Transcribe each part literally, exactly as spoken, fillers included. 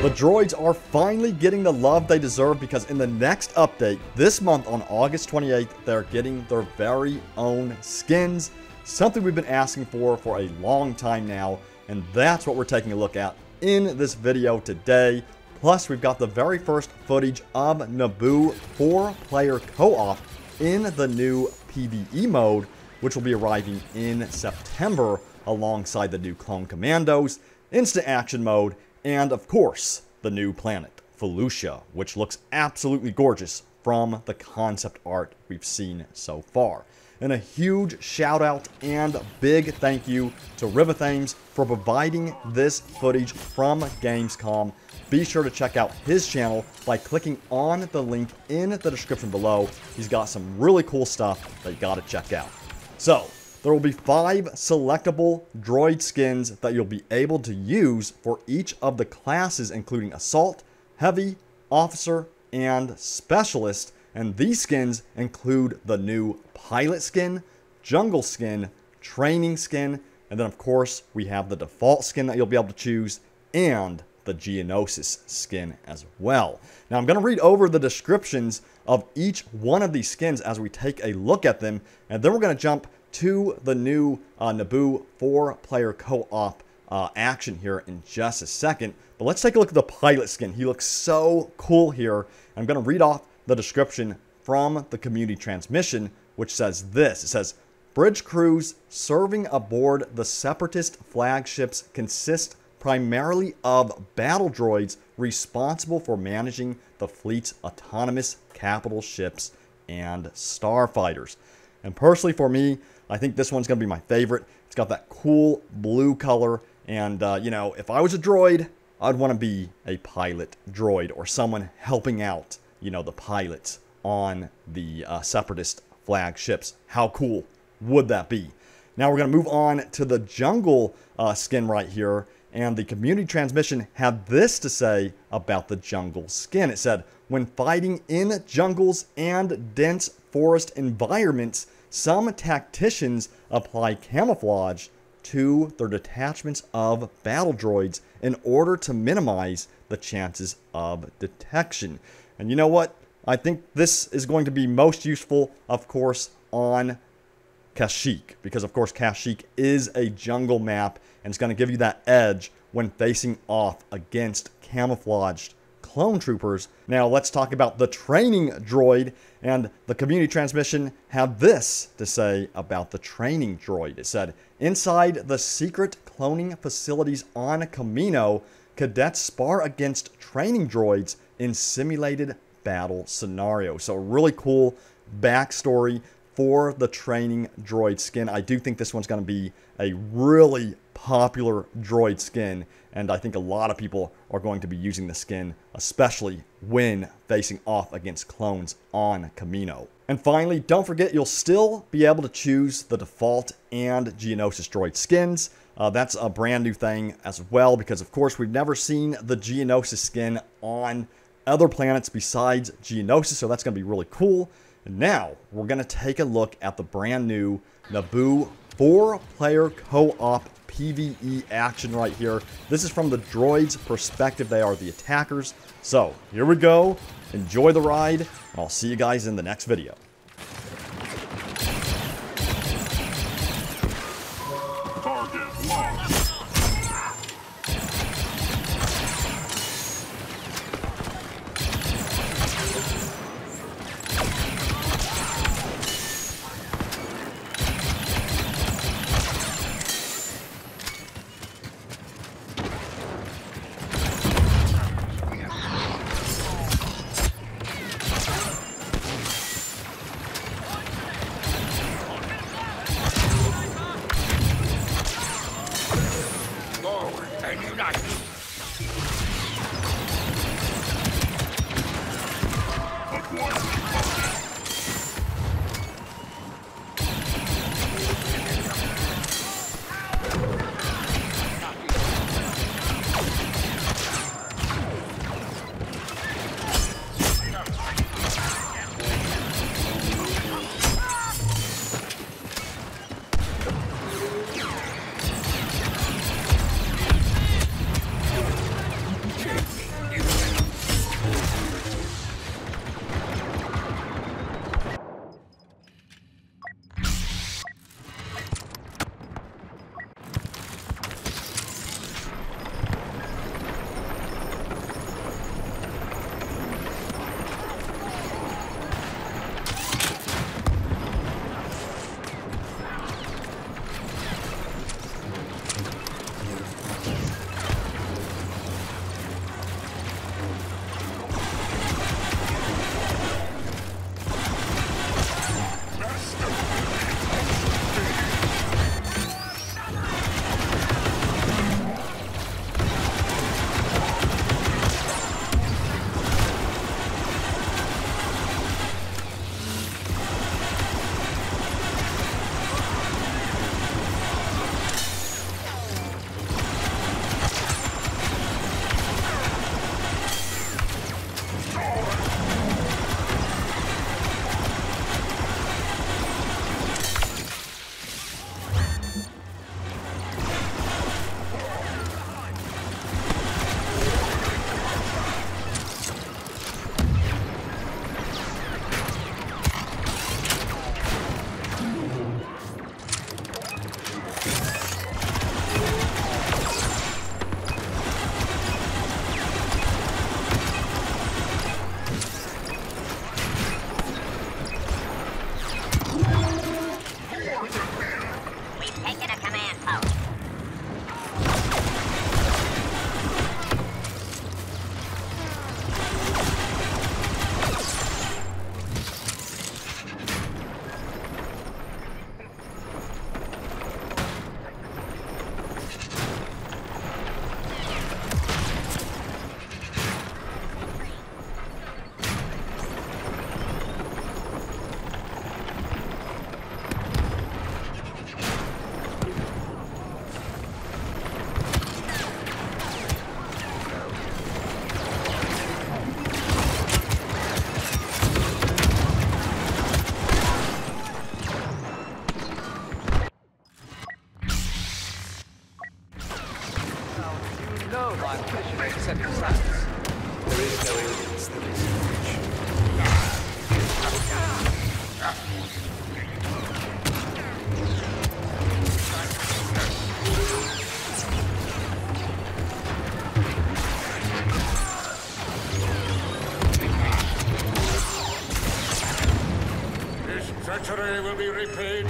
The droids are finally getting the love they deserve, because in the next update, this month on August twenty-eighth, they're getting their very own skins, something we've been asking for for a long time now, and that's what we're taking a look at in this video today. Plus, we've got the very first footage of Naboo four player co-op in the new PvE mode, which will be arriving in September alongside the new Clone Commandos, Instant Action Mode, and of course, the new planet, Felucia, which looks absolutely gorgeous from the concept art we've seen so far. And a huge shout out and big thank you to RivaThames for providing this footage from Gamescom. Be sure to check out his channel by clicking on the link in the description below. He's got some really cool stuff that you gotta check out. So, there will be five selectable droid skins that you'll be able to use for each of the classes, including Assault, Heavy, Officer, and Specialist. And these skins include the new Pilot skin, Jungle skin, Training skin, and then of course we have the default skin that you'll be able to choose, and the Geonosis skin as well. Now I'm going to read over the descriptions of each one of these skins as we take a look at them, and then we're going to jump to the new uh, Naboo four player co-op uh, action here in just a second. But let's take a look at the Pilot skin. He looks so cool here. I'm going to read off the description from the community transmission, which says this. It says, "Bridge crews serving aboard the Separatist flagships consist primarily of battle droids responsible for managing the fleet's autonomous capital ships and starfighters." And personally for me, I think this one's going to be my favorite. It's got that cool blue color, and uh, you know, if I was a droid, I'd want to be a pilot droid or someone helping out, you know, the pilots on the uh, Separatist flagships. How cool would that be? Now we're going to move on to the Jungle uh, skin right here. And the community transmission had this to say about the Jungle skin. It said, "When fighting in jungles and dense forest environments, some tacticians apply camouflage to their detachments of battle droids in order to minimize the chances of detection." And you know what? I think this is going to be most useful, of course, on Kashyyyk, because of course Kashyyyk is a jungle map, and it's going to give you that edge when facing off against camouflaged clone troopers. Now let's talk about the Training droid, and the community transmission had this to say about the Training droid. It said, "Inside the secret cloning facilities on Kamino, cadets spar against training droids in simulated battle scenarios." So a really cool backstory for the Training droid skin. I do think this one's going to be a really popular droid skin, and I think a lot of people are going to be using the skin, especially when facing off against clones on Kamino. And finally, don't forget, you'll still be able to choose the default and Geonosis droid skins. Uh, that's a brand new thing as well, because of course we've never seen the Geonosis skin on other planets besides Geonosis, so that's going to be really cool. And now we're going to take a look at the brand new Naboo four player co-op PvE action right here. This is from the droids' perspective. They are the attackers. So here we go. Enjoy the ride, and I'll see you guys in the next video. know my position except as that. There is no evidence that it's a breach. This treachery will be repaid.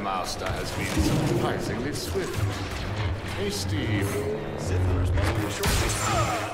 Master has been surprisingly swift. Hey, Steve. Siddler's must be short.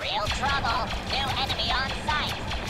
Real trouble. New enemy on sight.